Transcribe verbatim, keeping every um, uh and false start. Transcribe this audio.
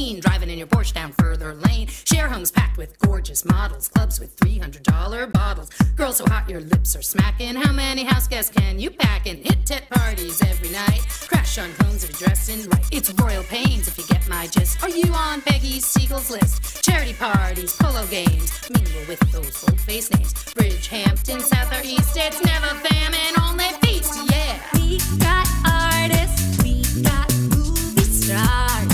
Maine, driving in your Porsche down Further Lane. Share homes packed with gorgeous models, clubs with three hundred dollar bottles. Girls so hot your lips are smacking. How many house guests can you pack in? Hit-tet parties every night. Crash on cones if you're dressing right. It's Royal Pains if you get my gist. Are you on Peggy Siegel's list? Charity parties, polo games, mingle with those old-face names. Bridgehampton, South or East, it's never famine, only feast, yeah. We got artists, we got movie stars.